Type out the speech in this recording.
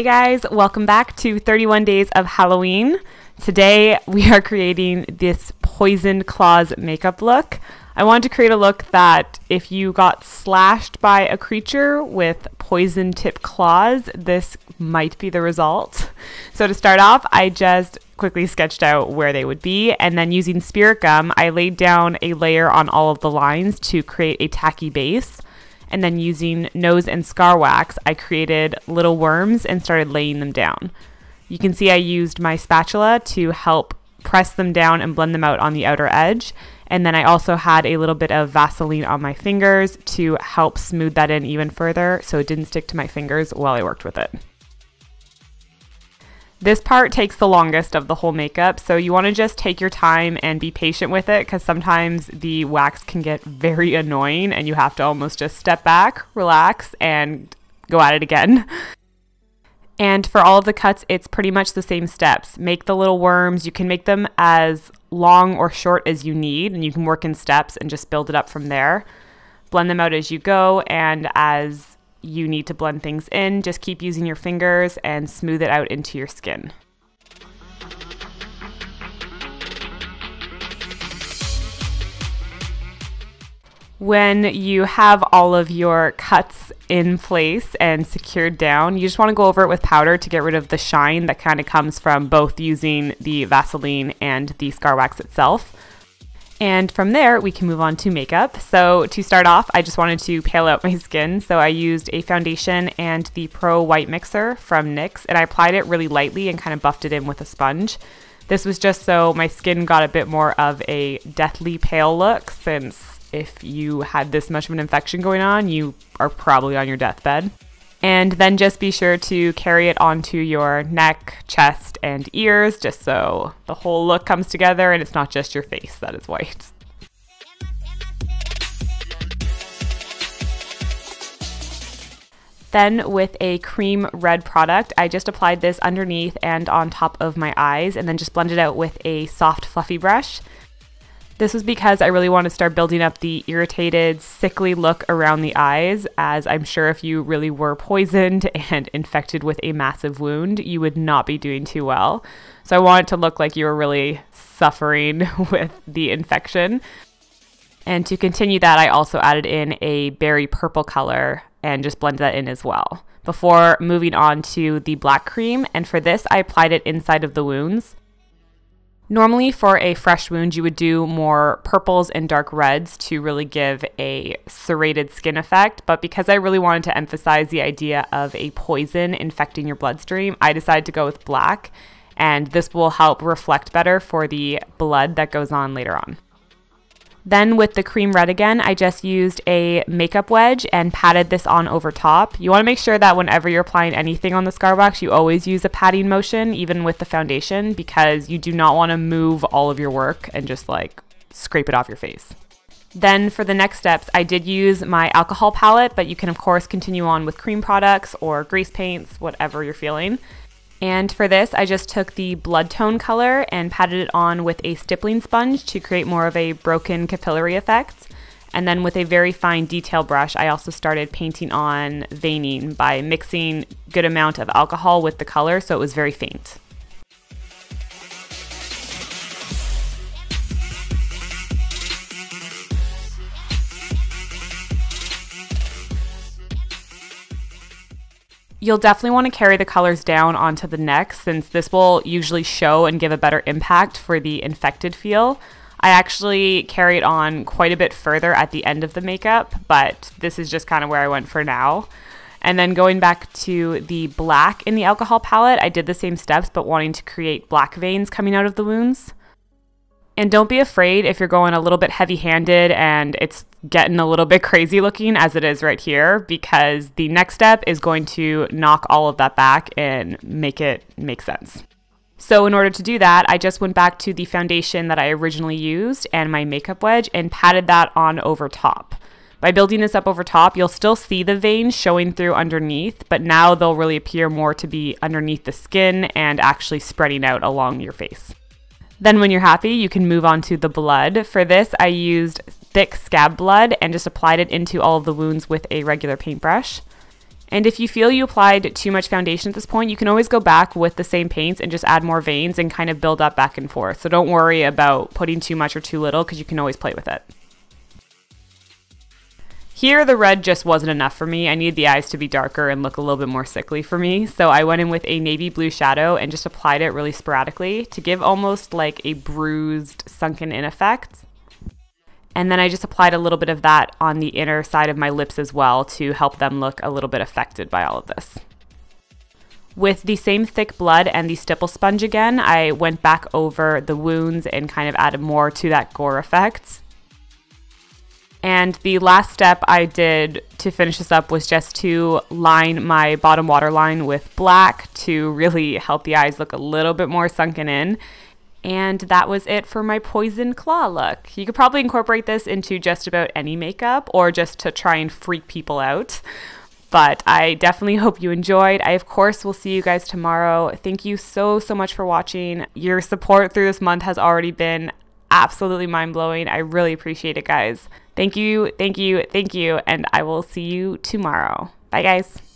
Hey guys, welcome back to 31 Days of Halloween. Today we are creating this Poisoned Claws makeup look. I wanted to create a look that if you got slashed by a creature with poison tip claws, this might be the result. So to start off, I just quickly sketched out where they would be, and then using spirit gum, I laid down a layer on all of the lines to create a tacky base. And then using nose and scar wax, I created little worms and started laying them down. You can see I used my spatula to help press them down and blend them out on the outer edge. And then I also had a little bit of Vaseline on my fingers to help smooth that in even further so it didn't stick to my fingers while I worked with it. This part takes the longest of the whole makeup, so you want to just take your time and be patient with it because sometimes the wax can get very annoying and you have to almost just step back, relax, and go at it again. And for all of the cuts, it's pretty much the same steps. Make the little worms. You can make them as long or short as you need, and you can work in steps and just build it up from there. Blend them out as you go, and as you need to blend things in, just keep using your fingers and smooth it out into your skin. When you have all of your cuts in place and secured down, you just want to go over it with powder to get rid of the shine that kind of comes from both using the Vaseline and the scar wax itself. And from there, we can move on to makeup. So to start off, I just wanted to pale out my skin. So I used a foundation and the Pro White Mixer from NYX, and I applied it really lightly and kind of buffed it in with a sponge. This was just so my skin got a bit more of a deathly pale look, since if you had this much of an infection going on, you are probably on your deathbed. And then just be sure to carry it onto your neck, chest, and ears, just so the whole look comes together and it's not just your face that is white. Then with a cream red product, I just applied this underneath and on top of my eyes, and then just blended out with a soft fluffy brush. This was because I really want to start building up the irritated, sickly look around the eyes, as I'm sure if you really were poisoned and infected with a massive wound, you would not be doing too well. So I want it to look like you were really suffering with the infection. And to continue that, I also added in a berry purple color and just blended that in as well, before moving on to the black cream. And for this, I applied it inside of the wounds. Normally for a fresh wound, you would do more purples and dark reds to really give a serrated skin effect. But because I really wanted to emphasize the idea of a poison infecting your bloodstream, I decided to go with black, and this will help reflect better for the blood that goes on later on. Then with the cream red again, I just used a makeup wedge and patted this on over top. You want to make sure that whenever you're applying anything on the scar wax, you always use a patting motion, even with the foundation, because you do not want to move all of your work and just like scrape it off your face. Then for the next steps, I did use my alcohol palette, but you can of course continue on with cream products or grease paints, whatever you're feeling. And for this, I just took the blood tone color and patted it on with a stippling sponge to create more of a broken capillary effect. And then with a very fine detail brush, I also started painting on veining by mixing a good amount of alcohol with the color so it was very faint. You'll definitely want to carry the colors down onto the neck, since this will usually show and give a better impact for the infected feel. I actually carry it on quite a bit further at the end of the makeup, but this is just kind of where I went for now. And then going back to the black in the alcohol palette, I did the same steps, but wanting to create black veins coming out of the wounds. And don't be afraid if you're going a little bit heavy-handed and it's getting a little bit crazy looking as it is right here, because the next step is going to knock all of that back and make it make sense. So in order to do that, I just went back to the foundation that I originally used and my makeup wedge and patted that on over top. By building this up over top, you'll still see the veins showing through underneath, but now they'll really appear more to be underneath the skin and actually spreading out along your face. Then when you're happy, you can move on to the blood. For this, I used thick scab blood and just applied it into all of the wounds with a regular paintbrush. And if you feel you applied too much foundation at this point, you can always go back with the same paints and just add more veins and kind of build up back and forth. So don't worry about putting too much or too little because you can always play with it. Here, the red just wasn't enough for me. I needed the eyes to be darker and look a little bit more sickly for me. So I went in with a navy blue shadow and just applied it really sporadically to give almost like a bruised, sunken in effect. And then I just applied a little bit of that on the inner side of my lips as well to help them look a little bit affected by all of this. With the same thick blood and the stipple sponge again, I went back over the wounds and kind of added more to that gore effect. And the last step I did to finish this up was just to line my bottom waterline with black to really help the eyes look a little bit more sunken in. And that was it for my poison claw look. You could probably incorporate this into just about any makeup or just to try and freak people out. But I definitely hope you enjoyed. I, of course, will see you guys tomorrow. Thank you so much for watching. Your support through this month has already been absolutely mind-blowing. I really appreciate it, guys. Thank you, and I will see you tomorrow. Bye, guys.